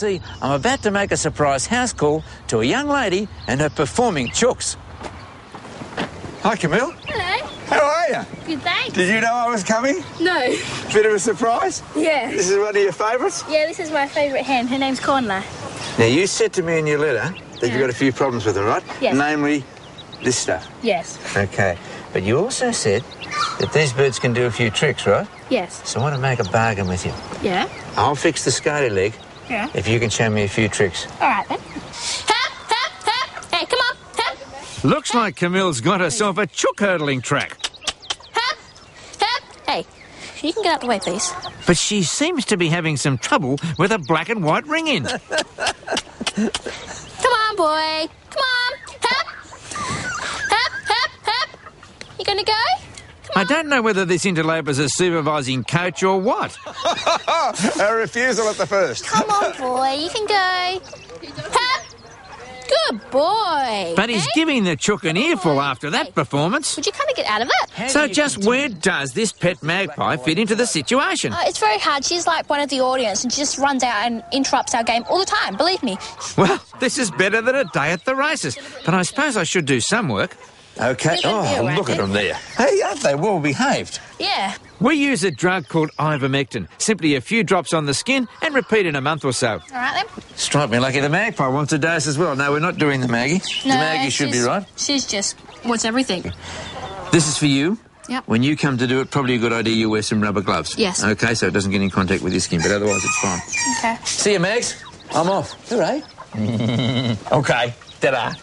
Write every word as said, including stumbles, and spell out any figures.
See, I'm about to make a surprise house call to a young lady and her performing chooks. Hi, Camille. Hello. How are you? Good, thanks. Did you know I was coming? No. Bit of a surprise? Yeah. This is one of your favourites? Yeah, this is my favourite hen. Her name's Cornler. Now, you said to me in your letter that yeah. you got a few problems with her, right? Yes. Namely, this stuff. Yes. OK. But you also said that these birds can do a few tricks, right? Yes. So I want to make a bargain with you. Yeah? I'll fix the scaly leg. Yeah. If you can show me a few tricks. All right, then. Tap, tap, tap. Hey, come on, tap. Looks tap. Like Camille's got herself a chook hurdling track. Tap, tap. Hey, you can get out the way, please. But she seems to be having some trouble with a black and white ring in. Come on, boy. Come on. Tap. Tap, tap, tap. You going to go? I don't know whether this interloper's a supervising coach or what. A refusal at the first. Come on, boy, you can go. Tap. Good boy. But he's eh? giving the chook an earful after that hey. performance. Would you kind of get out of it? How so just continue? Where does this pet magpie fit into the situation? Uh, it's very hard. She's like one of the audience and she just runs out and interrupts our game all the time, believe me. Well, this is better than a day at the races, but I suppose I should do some work. OK. Oh, right, look at them there. Hey, aren't they well behaved? Yeah. We use a drug called ivermectin. Simply a few drops on the skin and repeat in a month or so. All right, then. Strike me lucky the magpie wants a dose as well. No, we're not doing the Maggie. No, the Maggie should be right. She's just wants everything. This is for you. Yep. When you come to do it, probably a good idea you wear some rubber gloves. Yes. OK, so it doesn't get in contact with your skin, but otherwise it's fine. OK. See you, Mags. I'm off. All right. OK. Ta-da.